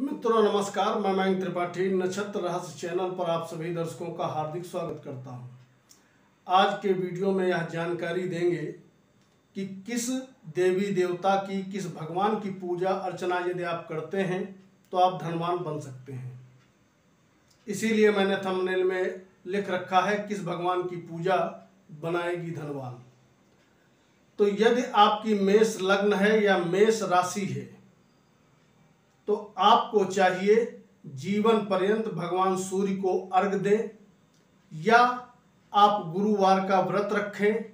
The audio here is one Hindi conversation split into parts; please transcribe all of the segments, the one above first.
मित्रों नमस्कार, मैं मयंक त्रिपाठी नक्षत्र रहस्य चैनल पर आप सभी दर्शकों का हार्दिक स्वागत करता हूं। आज के वीडियो में यह जानकारी देंगे कि किस देवी देवता की, किस भगवान की पूजा अर्चना यदि आप करते हैं तो आप धनवान बन सकते हैं। इसीलिए मैंने थंबनेल में लिख रखा है किस भगवान की पूजा बनाएगी धनवान। तो यदि आपकी मेष लग्न है या मेष राशि है तो आपको चाहिए जीवन पर्यंत भगवान सूर्य को अर्घ्य दें, या आप गुरुवार का व्रत रखें।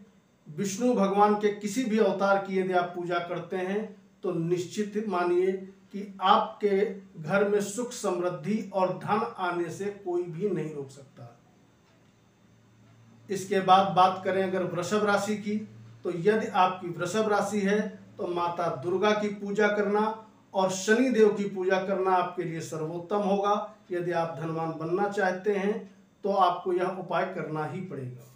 विष्णु भगवान के किसी भी अवतार की यदि आप पूजा करते हैं तो निश्चित मानिए कि आपके घर में सुख समृद्धि और धन आने से कोई भी नहीं रोक सकता। इसके बाद बात करें अगर वृषभ राशि की, तो यदि आपकी वृषभ राशि है तो माता दुर्गा की पूजा करना और शनि देव की पूजा करना आपके लिए सर्वोत्तम होगा। यदि आप धनवान बनना चाहते हैं तो आपको यह उपाय करना ही पड़ेगा।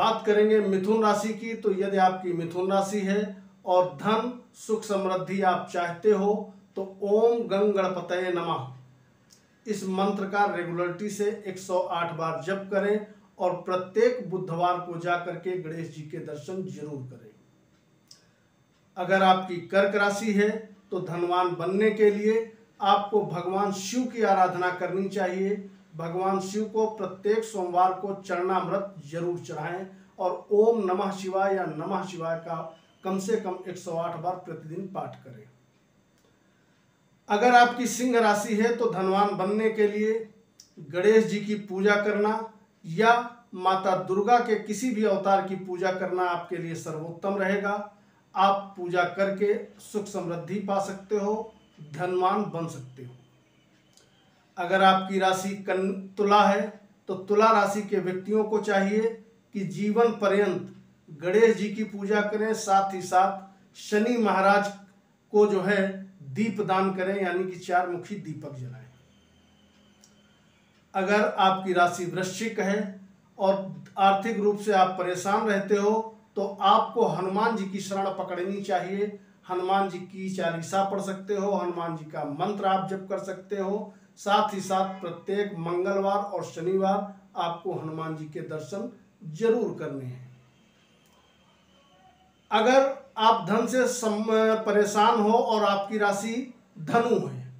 बात करेंगे मिथुन राशि की, तो यदि आपकी मिथुन राशि है और धन सुख समृद्धि आप चाहते हो तो ओम गं गणपतये नमः इस मंत्र का रेगुलरिटी से 108 बार जप करें और प्रत्येक बुधवार को जाकर के गणेश जी के दर्शन जरूर करें। अगर आपकी कर्क राशि है तो धनवान बनने के लिए आपको भगवान शिव की आराधना करनी चाहिए। भगवान शिव को प्रत्येक सोमवार को चरणामृत जरूर चढ़ाएं और ओम नमः शिवाय या नमः शिवाय का कम से कम 108 बार प्रतिदिन पाठ करें। अगर आपकी सिंह राशि है तो धनवान बनने के लिए गणेश जी की पूजा करना या माता दुर्गा के किसी भी अवतार की पूजा करना आपके लिए सर्वोत्तम रहेगा। आप पूजा करके सुख समृद्धि पा सकते हो, धनवान बन सकते हो। अगर आपकी राशि तुला है तो तुला राशि के व्यक्तियों को चाहिए कि जीवन पर्यंत गणेश जी की पूजा करें, साथ ही साथ शनि महाराज को जो है दीप दान करें, यानी कि 4 मुखी दीपक जलाएं। अगर आपकी राशि वृश्चिक है और आर्थिक रूप से आप परेशान रहते हो तो आपको हनुमान जी की शरण पकड़नी चाहिए। हनुमान जी की चालीसा पढ़ सकते हो, हनुमान जी का मंत्र आप जप कर सकते हो, साथ ही साथ प्रत्येक मंगलवार और शनिवार आपको हनुमान जी के दर्शन जरूर करने हैं। अगर आप धन से परेशान हो और आपकी राशि धनु है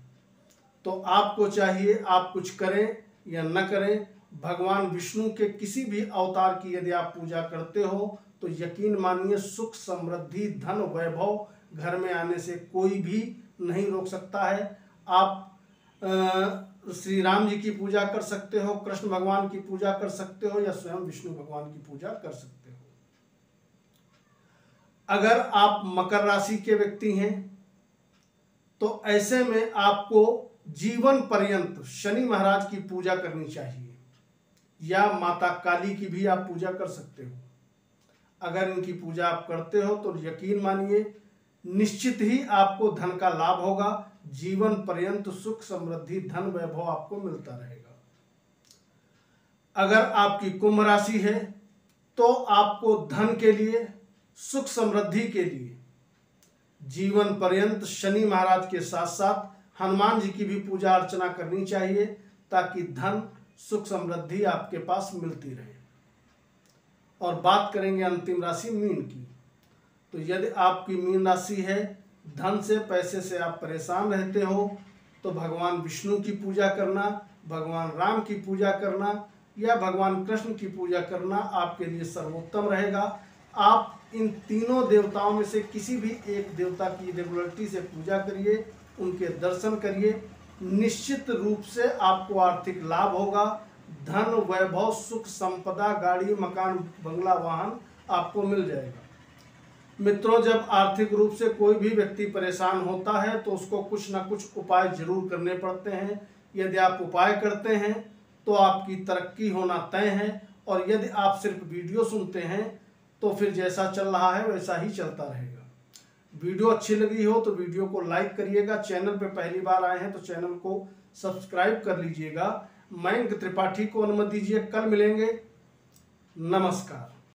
तो आपको चाहिए आप कुछ करें या न करें, भगवान विष्णु के किसी भी अवतार की यदि आप पूजा करते हो तो यकीन मानिए सुख समृद्धि धन वैभव घर में आने से कोई भी नहीं रोक सकता है। आप श्री राम जी की पूजा कर सकते हो, कृष्ण भगवान की पूजा कर सकते हो या स्वयं विष्णु भगवान की पूजा कर सकते हो। अगर आप मकर राशि के व्यक्ति हैं तो ऐसे में आपको जीवन पर्यंत शनि महाराज की पूजा करनी चाहिए या माता काली की भी आप पूजा कर सकते हो। अगर इनकी पूजा आप करते हो तो यकीन मानिए निश्चित ही आपको धन का लाभ होगा। जीवन पर्यंत सुख समृद्धि धन वैभव आपको मिलता रहेगा। अगर आपकी कुंभ राशि है तो आपको धन के लिए, सुख समृद्धि के लिए जीवन पर्यंत शनि महाराज के साथ साथ हनुमान जी की भी पूजा अर्चना करनी चाहिए ताकि धन सुख समृद्धि आपके पास मिलती रहे। और बात करेंगे अंतिम राशि मीन की, तो यदि आपकी मीन राशि है, धन से पैसे से आप परेशान रहते हो तो भगवान विष्णु की पूजा करना, भगवान राम की पूजा करना या भगवान कृष्ण की पूजा करना आपके लिए सर्वोत्तम रहेगा। आप इन तीनों देवताओं में से किसी भी एक देवता की रेगुलरिटी से पूजा करिए, उनके दर्शन करिए, निश्चित रूप से आपको आर्थिक लाभ होगा। धन वैभव सुख संपदा गाड़ी मकान बंगला वाहन आपको मिल जाएगा। मित्रों, जब आर्थिक रूप से कोई भी व्यक्ति परेशान होता है तो उसको कुछ ना कुछ उपाय जरूर करने पड़ते हैं। यदि आप उपाय करते हैं तो आपकी तरक्की होना तय है, और यदि आप सिर्फ वीडियो सुनते हैं तो फिर जैसा चल रहा है वैसा ही चलता रहेगा। वीडियो अच्छी लगी हो तो वीडियो को लाइक करिएगा। चैनल पर पहली बार आए हैं तो चैनल को सब्सक्राइब कर लीजिएगा। मयंक त्रिपाठी को अनुमति दीजिए। कल मिलेंगे। नमस्कार।